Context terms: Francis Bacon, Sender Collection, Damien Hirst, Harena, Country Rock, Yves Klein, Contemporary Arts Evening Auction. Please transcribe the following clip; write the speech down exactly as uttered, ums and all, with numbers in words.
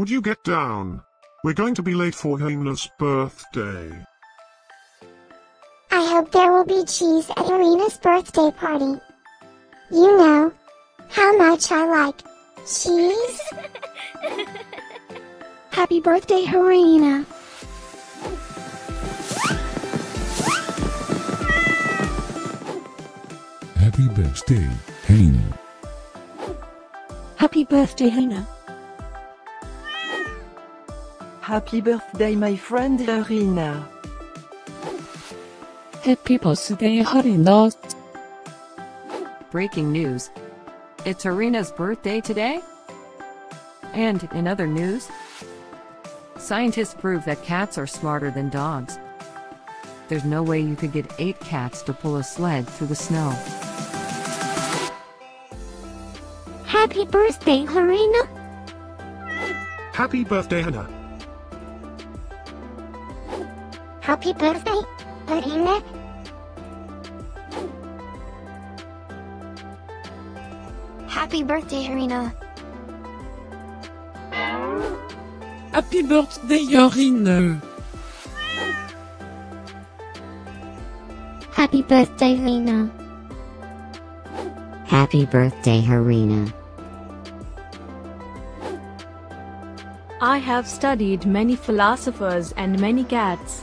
Would you get down? We're going to be late for Harena's birthday. I hope there will be cheese at Harena's birthday party. You know how much I like cheese. Happy birthday, Harena. Happy birthday, Harena. Happy birthday, Harena. Happy birthday, my friend Harena. Happy birthday, Harena. Breaking news. It's Harena's birthday today. And in other news, scientists prove that cats are smarter than dogs. There's no way you could get eight cats to pull a sled through the snow. Happy birthday, Harena. Happy birthday, Harena. Happy birthday, Harena. Happy birthday, Harena. Happy birthday, Harena. Happy birthday, Harena. Happy birthday, Harena. I have studied many philosophers and many cats.